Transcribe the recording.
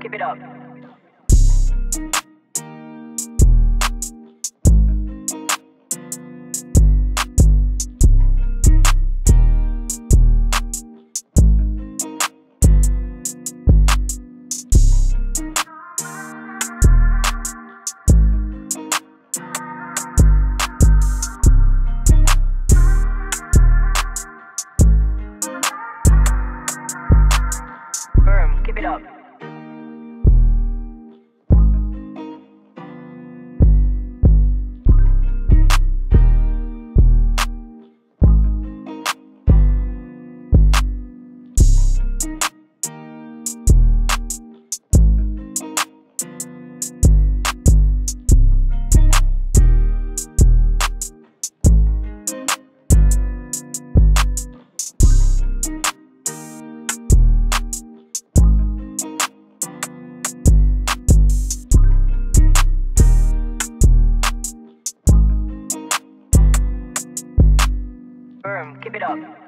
Keep it up. FerM, keep it up. Keep it up.